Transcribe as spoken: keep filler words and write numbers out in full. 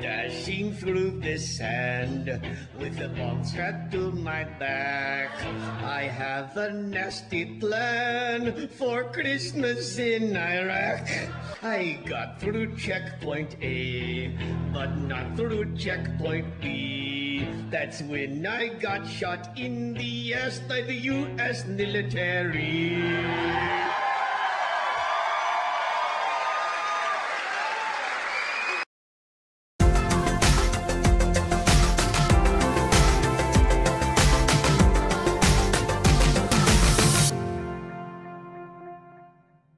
dashing through the sand with a bomb strapped to my back. I have a nasty plan for Christmas in Iraq. I got through checkpoint A, but not through checkpoint B. That's when I got shot in the ass by the U S military.